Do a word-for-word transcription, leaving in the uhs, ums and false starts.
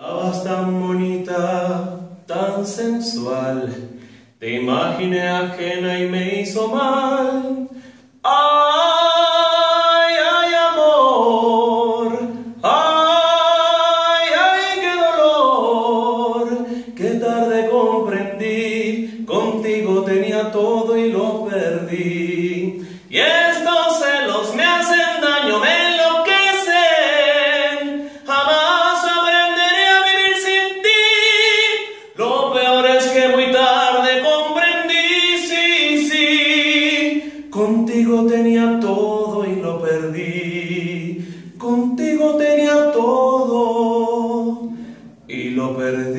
Estabas tan bonita, tan sensual, te imaginé ajena y me hizo mal. ¡Ay, ay, amor! ¡Ay, ay, qué dolor! Qué tarde comprendí, contigo tenía todo y lo perdí. Y estos celos me hacen daño, me Contigo tenía todo y lo perdí. Contigo tenía todo y lo perdí.